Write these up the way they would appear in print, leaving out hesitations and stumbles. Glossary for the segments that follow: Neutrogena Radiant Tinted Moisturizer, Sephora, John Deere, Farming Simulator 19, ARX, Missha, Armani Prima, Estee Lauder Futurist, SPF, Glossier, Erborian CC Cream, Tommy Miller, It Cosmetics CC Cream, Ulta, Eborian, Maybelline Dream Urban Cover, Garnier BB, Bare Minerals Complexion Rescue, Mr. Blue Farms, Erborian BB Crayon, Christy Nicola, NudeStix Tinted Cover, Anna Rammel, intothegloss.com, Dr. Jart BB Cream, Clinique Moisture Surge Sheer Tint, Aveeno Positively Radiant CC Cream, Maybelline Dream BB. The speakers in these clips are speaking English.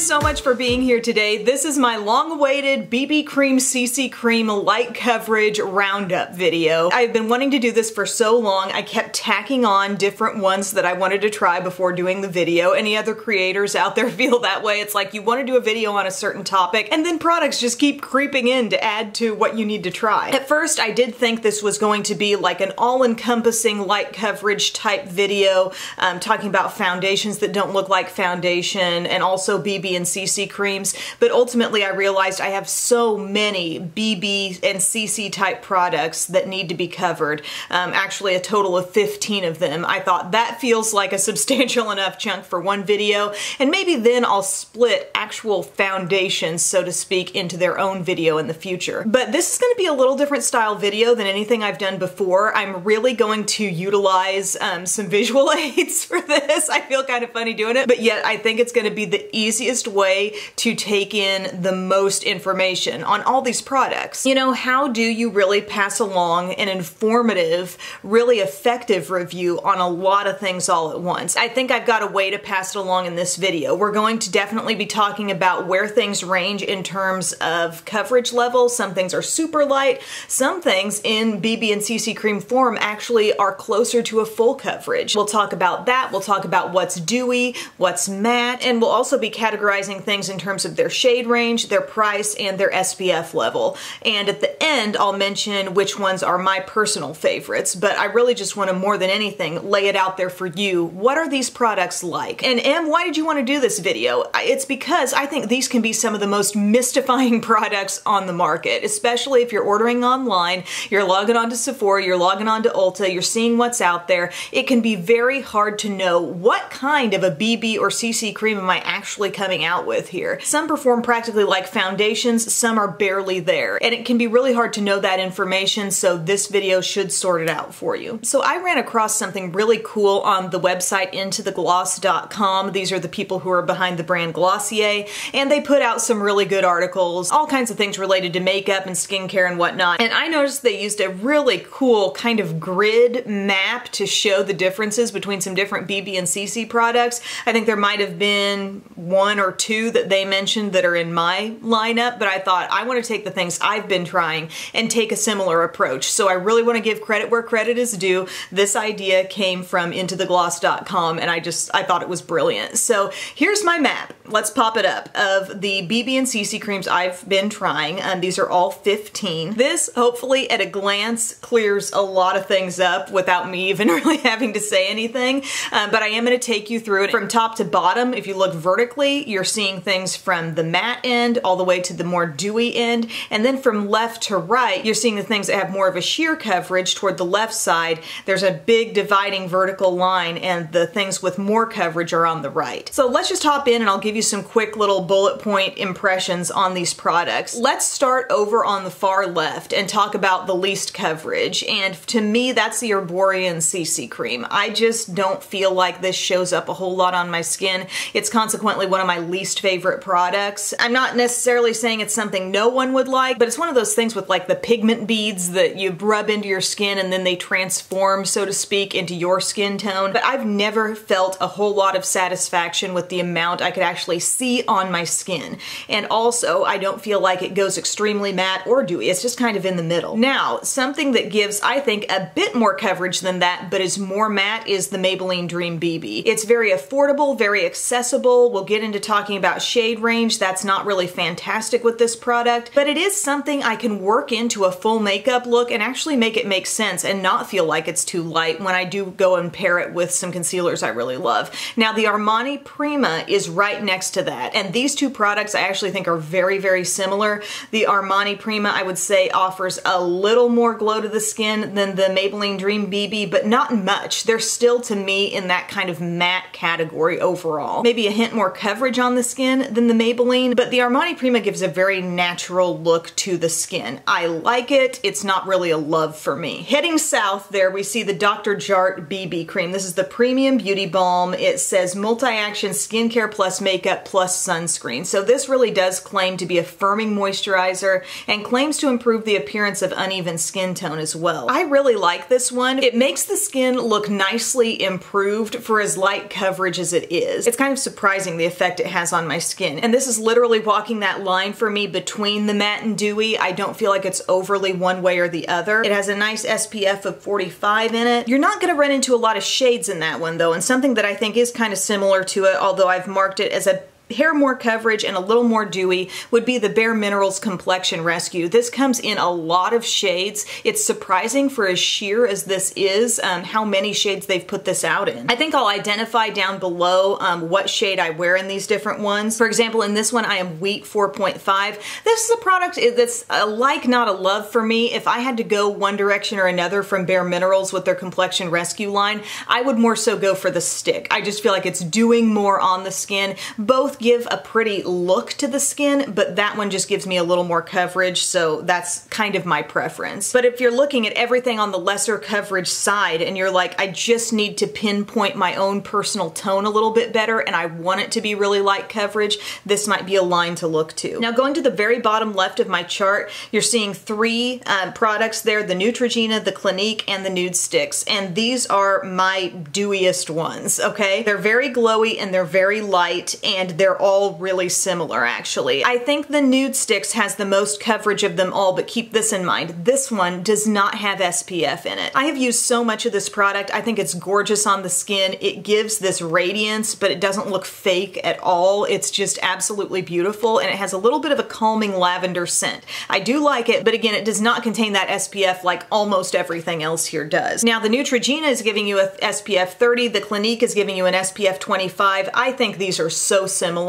so much for being here today. This is my long-awaited BB Cream CC Cream Light Coverage Roundup video. I've been wanting to do this for so long. I kept tacking on different ones that I wanted to try before doing the video. Any other creators out there feel that way? It's like you want to do a video on a certain topic and then products just keep creeping in to add to what you need to try. At first, I did think this was going to be like an all-encompassing light coverage type video, talking about foundations that don't look like foundation and also BB and CC creams, but ultimately I realized I have so many BB and CC type products that need to be covered, actually a total of 15 of them. I thought that feels like a substantial enough chunk for one video, and maybe then I'll split actual foundations, so to speak, into their own video in the future. But this is going to be a little different style video than anything I've done before. I'm really going to utilize some visual aids for this. I feel kind of funny doing it, but yet I think it's going to be the easiest way to take in the most information on all these products. You know, how do you really pass along an informative, really effective review on a lot of things all at once? I think I've got a way to pass it along in this video. We're going to definitely be talking about where things range in terms of coverage level. Some things are super light. Some things in BB and CC cream form actually are closer to a full coverage. We'll talk about that. We'll talk about what's dewy, what's matte, and we'll also be categorizing things in terms of their shade range, their price, and their SPF level. And at the end, I'll mention which ones are my personal favorites, but I really just want to, more than anything, lay it out there for you. What are these products like? And Em, why did you want to do this video? It's because I think these can be some of the most mystifying products on the market, especially if you're ordering online, you're logging on to Sephora, you're logging on to Ulta, you're seeing what's out there. It can be very hard to know what kind of a BB or CC cream am I actually coming out with here. Some perform practically like foundations, some are barely there, and it can be really hard to know that information, so this video should sort it out for you. So I ran across something really cool on the website intothegloss.com. These are the people who are behind the brand Glossier, and they put out some really good articles, all kinds of things related to makeup and skincare and whatnot, and I noticed they used a really cool kind of grid map to show the differences between some different BB and CC products. I think there might have been one or two that they mentioned that are in my lineup, but I thought I want to take the things I've been trying and take a similar approach. So I really want to give credit where credit is due. This idea came from intothegloss.com, and I thought it was brilliant. So here's my map. Let's pop it up of the BB and CC creams I've been trying. These are all 15. This hopefully at a glance clears a lot of things up without me even really having to say anything, but I am going to take you through it from top to bottom. If you look vertically, you're seeing things from the matte end all the way to the more dewy end, and then from left to right, you're seeing the things that have more of a sheer coverage toward the left side. There's a big dividing vertical line, and the things with more coverage are on the right. So let's just hop in and I'll give you some quick little bullet point impressions on these products. Let's start over on the far left and talk about the least coverage, and to me that's the Erborian CC cream. I just don't feel like this shows up a whole lot on my skin. It's consequently one of my least favorite products. I'm not necessarily saying it's something no one would like, but it's one of those things with like the pigment beads that you rub into your skin and then they transform, so to speak, into your skin tone. But I've never felt a whole lot of satisfaction with the amount I could actually see on my skin. And also, I don't feel like it goes extremely matte or dewy. It's just kind of in the middle. Now, something that gives, I think, a bit more coverage than that, but is more matte, is the Maybelline Dream BB. It's very affordable, very accessible. We'll get into talking about shade range. That's not really fantastic with this product, but it is something I can work into a full makeup look and actually make it make sense and not feel like it's too light when I do go and pair it with some concealers I really love. Now, the Armani Prima is right next to that, and these two products I actually think are very, very similar. The Armani Prima, I would say, offers a little more glow to the skin than the Maybelline Dream BB, but not much. They're still, to me, in that kind of matte category overall. Maybe a hint more coverage on the skin than the Maybelline, but the Armani Prima gives a very natural look to the skin. I like it. It's not really a love for me. Heading south there, we see the Dr. Jart BB Cream. This is the Premium Beauty Balm. It says multi-action skincare plus makeup plus sunscreen. So this really does claim to be a firming moisturizer and claims to improve the appearance of uneven skin tone as well. I really like this one. It makes the skin look nicely improved for as light coverage as it is. It's kind of surprising the effect it has on my skin. And this is literally walking that line for me between the matte and dewy. I don't feel like it's overly one way or the other. It has a nice SPF of 45 in it. You're not gonna run into a lot of shades in that one though, and something that I think is kind of similar to it, although I've marked it as a hair more coverage and a little more dewy, would be the Bare Minerals Complexion Rescue. This comes in a lot of shades. It's surprising for as sheer as this is, how many shades they've put this out in. I think I'll identify down below what shade I wear in these different ones. For example, in this one, I am Wheat 4.5. This is a product that's a like, not a love for me. If I had to go one direction or another from Bare Minerals with their Complexion Rescue line, I would more so go for the stick. I just feel like it's doing more on the skin. Both give a pretty look to the skin, but that one just gives me a little more coverage, so that's kind of my preference. But if you're looking at everything on the lesser coverage side and you're like, I just need to pinpoint my own personal tone a little bit better and I want it to be really light coverage, this might be a line to look to. Now going to the very bottom left of my chart, you're seeing three products there, the Neutrogena, the Clinique, and the NudeStix, and these are my dewiest ones, okay? They're very glowy and they're very light, and they're all really similar actually. I think the NudeStix has the most coverage of them all, but keep this in mind. This one does not have SPF in it. I have used so much of this product. I think it's gorgeous on the skin. It gives this radiance, but it doesn't look fake at all. It's just absolutely beautiful, and it has a little bit of a calming lavender scent. I do like it, but again, it does not contain that SPF like almost everything else here does. Now the Neutrogena is giving you a SPF 30, the Clinique is giving you an SPF 25. I think these are so similar.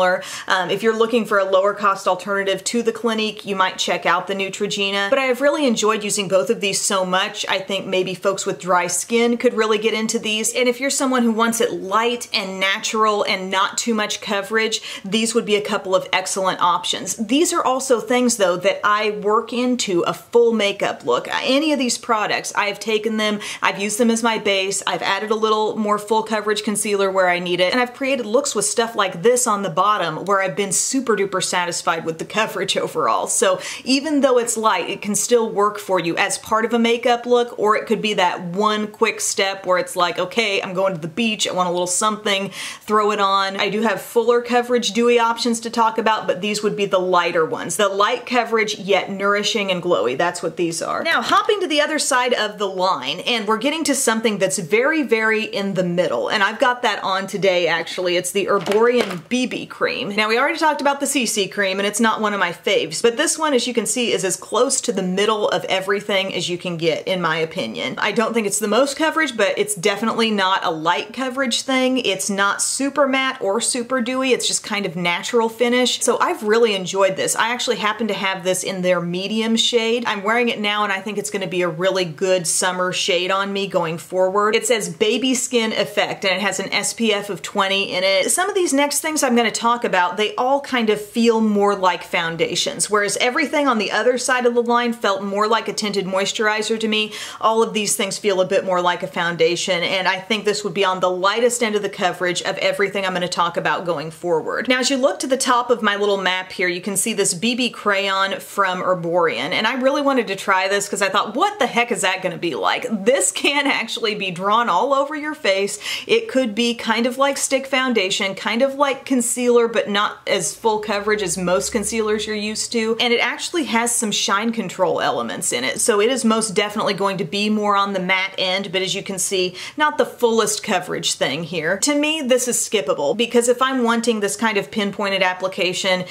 If you're looking for a lower cost alternative to the Clinique, you might check out the Neutrogena, but I have really enjoyed using both of these so much. I think maybe folks with dry skin could really get into these, and if you're someone who wants it light and natural and not too much coverage, these would be a couple of excellent options. These are also things though that I work into a full makeup look. Any of these products, I've taken them, I've used them as my base, I've added a little more full coverage concealer where I need it, and I've created looks with stuff like this on the bottom where I've been super duper satisfied with the coverage overall. So even though it's light, it can still work for you as part of a makeup look, or it could be that one quick step where it's like, okay, I'm going to the beach, I want a little something, throw it on. I do have fuller coverage dewy options to talk about, but these would be the lighter ones. The light coverage yet nourishing and glowy, that's what these are. Now hopping to the other side of the line, and we're getting to something that's very, very in the middle, and I've got that on today actually. It's the Erborian BB Cream. Now we already talked about the CC cream, and it's not one of my faves, but this one, as you can see, is as close to the middle of everything as you can get, in my opinion. I don't think it's the most coverage, but it's definitely not a light coverage thing. It's not super matte or super dewy, it's just kind of natural finish. So I've really enjoyed this. I actually happen to have this in their medium shade. I'm wearing it now, and I think it's gonna be a really good summer shade on me going forward. It says Baby Skin Effect, and it has an SPF of 20 in it. Some of these next things I'm gonna talk about, they all kind of feel more like foundations, whereas everything on the other side of the line felt more like a tinted moisturizer to me. All of these things feel a bit more like a foundation, and I think this would be on the lightest end of the coverage of everything I'm going to talk about going forward. Now as you look to the top of my little map here, you can see this BB Crayon from Erborian, and I really wanted to try this because I thought, what the heck is that going to be like? This can actually be drawn all over your face. It could be kind of like stick foundation, kind of like concealer, but not as full coverage as most concealers you're used to, and it actually has some shine control elements in it, so it is most definitely going to be more on the matte end, but as you can see, not the fullest coverage thing here. To me, this is skippable, because if I'm wanting this kind of pinpointed application,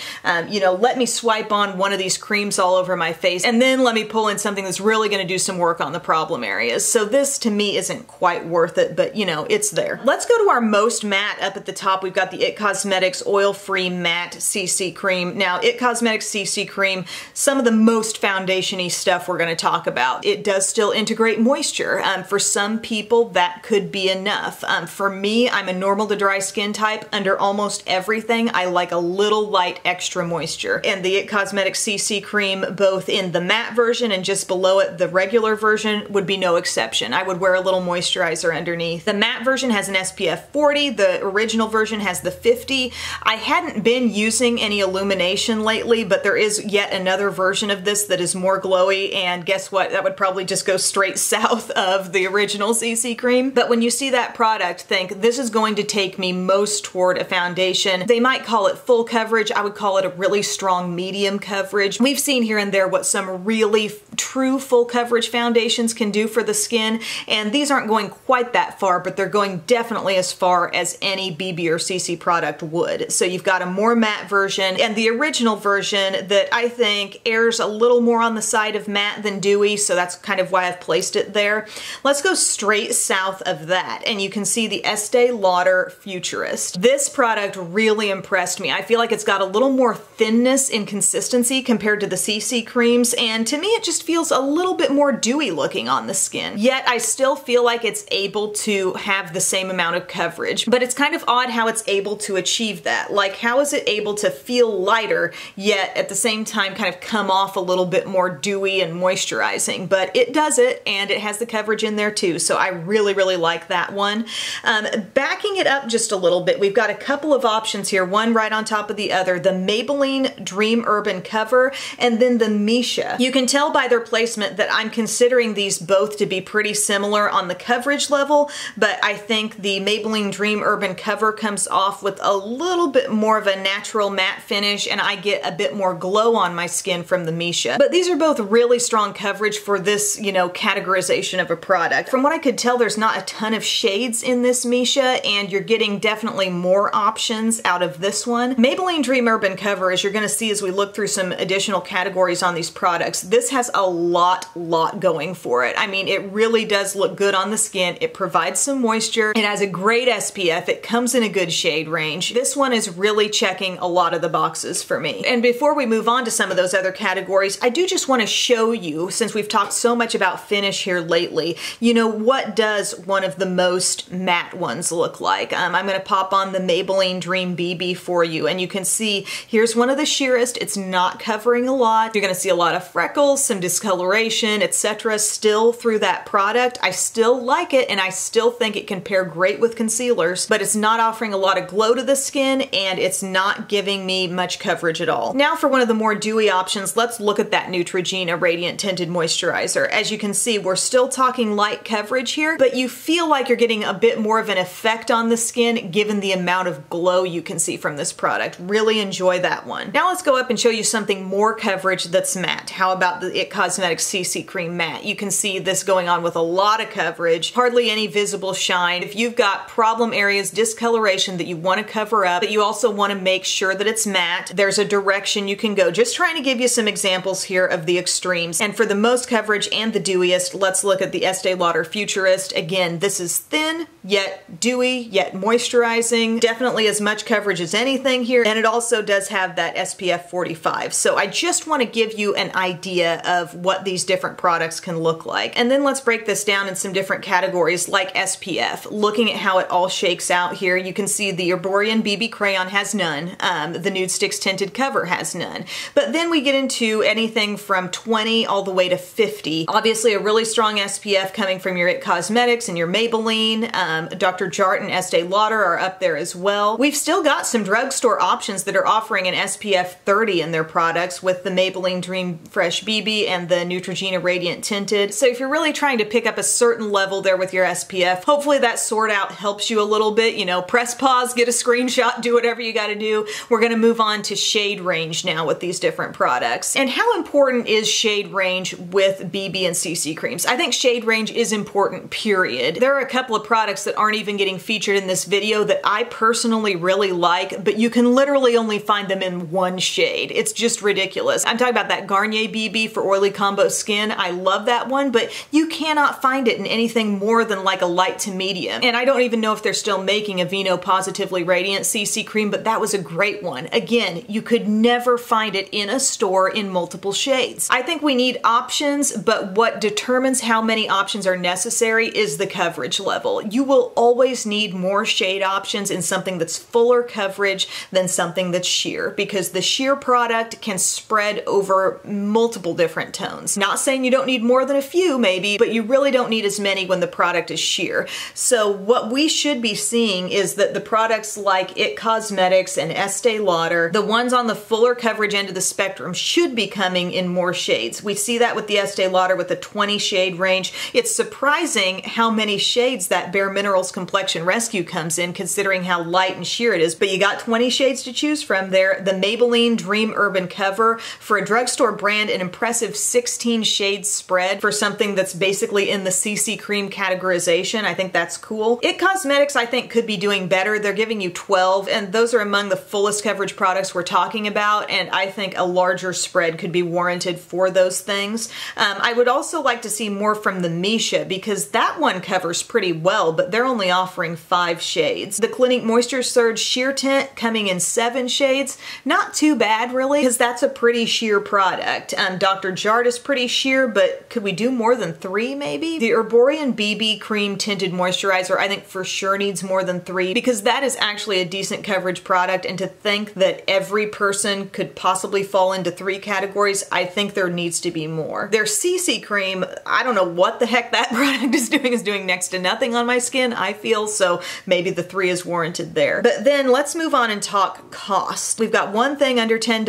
you know, let me swipe on one of these creams all over my face, and then let me pull in something that's really going to do some work on the problem areas. So this, to me, isn't quite worth it, but you know, it's there. Let's go to our most matte. Up at the top, we've got the It Cosmetics Oil-Free Matte CC Cream. Now, It Cosmetics CC Cream, some of the most foundation-y stuff we're gonna talk about. It does still integrate moisture. For some people, that could be enough. For me, I'm a normal to dry skin type. Under almost everything, I like a little light extra moisture. And the It Cosmetics CC Cream, both in the matte version and just below it, the regular version, would be no exception. I would wear a little moisturizer underneath. The matte version has an SPF 40, the original version has the 50. I hadn't been using any illumination lately, but there is yet another version of this that is more glowy, and guess what? That would probably just go straight south of the original CC cream. But when you see that product, think, this is going to take me most toward a foundation. They might call it full coverage. I would call it a really strong medium coverage. We've seen here and there what some really true full coverage foundations can do for the skin, and these aren't going quite that far, but they're going definitely as far as any BB or CC product would. So you've got a more matte version, and the original version that I think errs a little more on the side of matte than dewy, so that's kind of why I've placed it there. Let's go straight south of that, and you can see the Estee Lauder Futurist. This product really impressed me. I feel like it's got a little more thinness in consistency compared to the CC creams, and to me it just feels a little bit more dewy looking on the skin. Yet I still feel like it's able to have the same amount of coverage, but it's kind of odd how it's able to achieve that. Like, how is it able to feel lighter, yet at the same time kind of come off a little bit more dewy and moisturizing? But it does it, and it has the coverage in there too, so I really, really like that one. Backing it up just a little bit, we've got a couple of options here, one right on top of the other, the Maybelline Dream Urban Cover, and then the Missha. You can tell by their placement that I'm considering these both to be pretty similar on the coverage level, but I think the Maybelline Dream Urban Cover comes off with a little bit more of a natural matte finish, and I get a bit more glow on my skin from the Missha. But these are both really strong coverage for this, you know, categorization of a product. From what I could tell, there's not a ton of shades in this Missha, and you're getting definitely more options out of this one. Maybelline Dream Urban Cover, as you're gonna see as we look through some additional categories on these products, this has a lot going for it. I mean, it really does look good on the skin. It provides some moisture. It has a great SPF. It comes in a good shade range. This one is really checking a lot of the boxes for me. And before we move on to some of those other categories, I do just want to show you, since we've talked so much about finish here lately, you know, what does one of the most matte ones look like? I'm going to pop on the Maybelline Dream BB for you, and you can see here's one of the sheerest. It's not covering a lot. You're going to see a lot of freckles, some discoloration, etc. still through that product. I still like it, and I still think it can pair great with concealers, but it's not offering a lot of glow to the skin, and it's not giving me much coverage at all. Now for one of the more dewy options, let's look at that Neutrogena Radiant Tinted Moisturizer. As you can see, we're still talking light coverage here, but you feel like you're getting a bit more of an effect on the skin given the amount of glow you can see from this product. Really enjoy that one. Now let's go up and show you something more coverage that's matte. How about the It Cosmetics CC Cream Matte? You can see this going on with a lot of coverage, hardly any visible shine. If you've got problem areas, discoloration that you want to cover up, but you also want to make sure that it's matte, there's a direction you can go. Just trying to give you some examples here of the extremes. And for the most coverage and the dewiest, let's look at the Estee Lauder Futurist. Again, this is thin, yet dewy, yet moisturizing. Definitely as much coverage as anything here, and it also does have that SPF 45. So I just want to give you an idea of what these different products can look like. And then let's break this down in some different categories like SPF. Looking at how it all shakes out here, you can see the Erborian BB Crayon has none. The NudeStix Tinted Cover has none. But then we get into anything from 20 all the way to 50. Obviously a really strong SPF coming from your It Cosmetics and your Maybelline. Dr. Jart and Estee Lauder are up there as well. We've still got some drugstore options that are offering an SPF 30 in their products with the Maybelline Dream Fresh BB and the Neutrogena Radiant Tinted. So if you're really trying to pick up a certain level there with your SPF, hopefully that sort out helps you a little bit. You know, press pause, get a screenshot, do whatever you gotta do. We're gonna move on to shade range now with these different products. And how important is shade range with BB and CC creams? I think shade range is important, period. There are a couple of products that aren't even getting featured in this video that I personally really like, but you can literally only find them in one shade. It's just ridiculous. I'm talking about that Garnier BB for oily combo skin. I love that one, but you cannot find it in anything more than like a light to medium. And I don't even know if they're still making Aveeno Positively Radiant CC Cream, but that was a great one. Again, you could never find it in a store in multiple shades. I think we need options, but what determines how many options are necessary is the coverage level. You will always need more shade options in something that's fuller coverage than something that's sheer, because the sheer product can spread over multiple different tones. Not saying you don't need more than a few maybe, but you really don't need as many when the product is sheer. So what we should be seeing is that the products like It Cosmetics and Estee Lauder, the ones on the fuller coverage end of the spectrum should be coming in more shades. We see that with the Estee Lauder with the 20 shade range. It's surprising how many shades that Bare Minerals Complexion Rescue comes in, considering how light and sheer it is, but you got 20 shades to choose from there. The Maybelline Dream Urban Cover, for a drugstore brand, an impressive 16 shade spread for something that's basically in the CC cream categorization. I think that's cool. It Cosmetics, I think, could be doing better. They're giving you 12, and those are among the fullest coverage products we're talking about, and I think a larger spread could be warranted for those things. I would also like to see more from the Missha, because that one covers pretty well, but they're only offering 5 shades. The Clinique Moisture Surge Sheer Tint coming in 7 shades. Not too bad, really, because that's a pretty sheer product. Dr. Jart is pretty sheer, but could we do more than 3, maybe? The Erborian BB Cream Tinted Moisturizer, I think for sure needs more than 3, because that is actually a decent coverage product, and to think that every person could possibly fall into 3 categories, I think there needs to be more. Their CC cream, I don't know what the heck that product is doing next to nothing on my skin, I feel, so maybe the 3 is warranted there. But then let's move on and talk cost. We've got one thing under $10,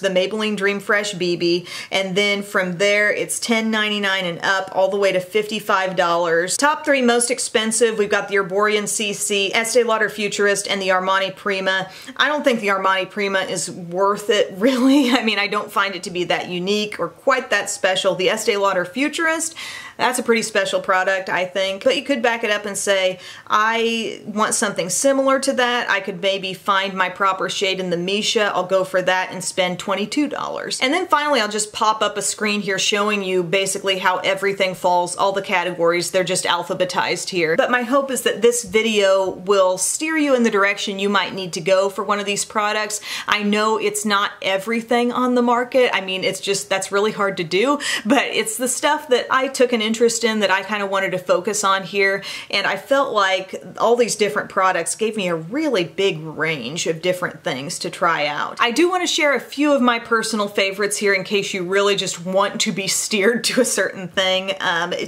the Maybelline Dream Fresh BB, and then from there it's $10.99 and up, all the way to $55. Top 3 most expensive, we've got the Erborian CC, Estee Lauder Futurist, and the Armani Prima. I don't think the Armani Prima is worth it, really. I mean, I don't find it to be that unique or quite that special. The Estee Lauder Futurist, that's a pretty special product, I think, but you could back it up and say, I want something similar to that. I could maybe find my proper shade in the Missha. I'll go for that and spend $22. And then finally, I'll just pop up a screen here showing you basically how everything falls, all the categories. They're just alphabetized here. But my hope is that this video will steer you in the direction you might need to go for one of these products. I know it's not everything on the market. I mean, it's just, that's really hard to do, but it's the stuff that I took an interest in, that I kind of wanted to focus on here, and I felt like all these different products gave me a really big range of different things to try out. I do want to share a few of my personal favorites here in case you really just want to be steered to a certain thing.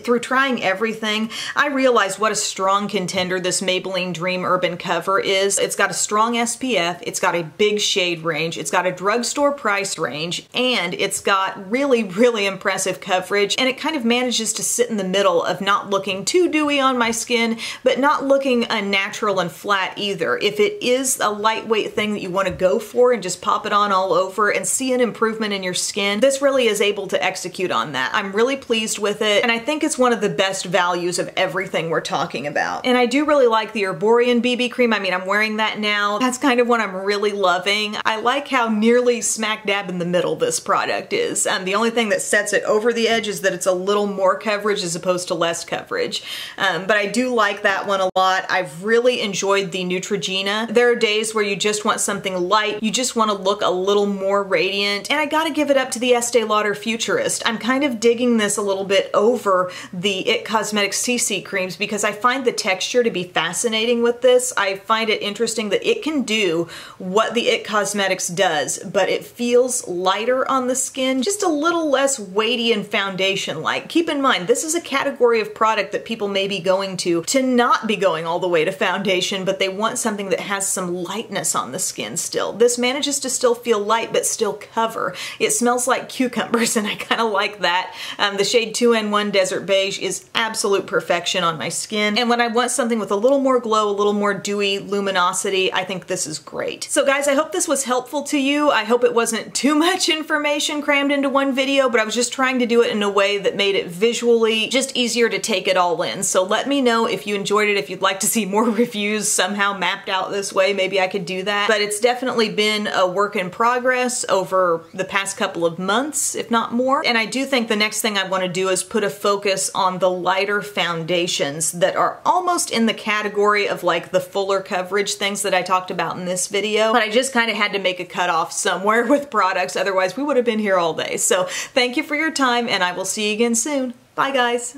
Through trying everything, I realized what a strong contender this Maybelline Dream Urban Cover is. It's got a strong SPF, it's got a big shade range, it's got a drugstore price range, and it's got really, really impressive coverage, and it kind of manages to sit in the middle of not looking too dewy on my skin, but not looking unnatural and flat either. If it is a lightweight thing that you want to go for and just pop it on all over and see an improvement in your skin, this really is able to execute on that. I'm really pleased with it, and I think it's one of the best values of everything we're talking about. And I do really like the Erborian BB cream. I mean, I'm wearing that now. That's kind of what I'm really loving. I like how nearly smack dab in the middle this product is. The only thing that sets it over the edge is that it's a little more coverage as opposed to less coverage. But I do like that one a lot. I've really enjoyed the Neutrogena. There are days where you just want something light, you just want to look a little more radiant, and I gotta give it up to the Estee Lauder Futurist. I'm kind of digging this a little bit over the It Cosmetics CC creams because I find the texture to be fascinating with this. I find it interesting that it can do what the It Cosmetics does, but it feels lighter on the skin, just a little less weighty and foundation-like. Keep in mind, this is a category of product that people may be going to not be going all the way to foundation, but they want something that has some lightness on the skin still. This manages to still feel light, but still cover. It smells like cucumbers, and I kind of like that. The shade 2N1 Desert Beige is absolute perfection on my skin, and when I want something with a little more glow, a little more dewy luminosity, I think this is great. So guys, I hope this was helpful to you. I hope it wasn't too much information crammed into one video, but I was just trying to do it in a way that made it visually just easier to take it all in. So let me know if you enjoyed it, if you'd like to see more reviews somehow mapped out this way, maybe I could do that. But it's definitely been a work in progress over the past couple of months, if not more. And I do think the next thing I want to do is put a focus on the lighter foundations that are almost in the category of like the fuller coverage things that I talked about in this video. But I just kind of had to make a cutoff somewhere with products, otherwise we would have been here all day. So thank you for your time, and I will see you again soon. Bye guys.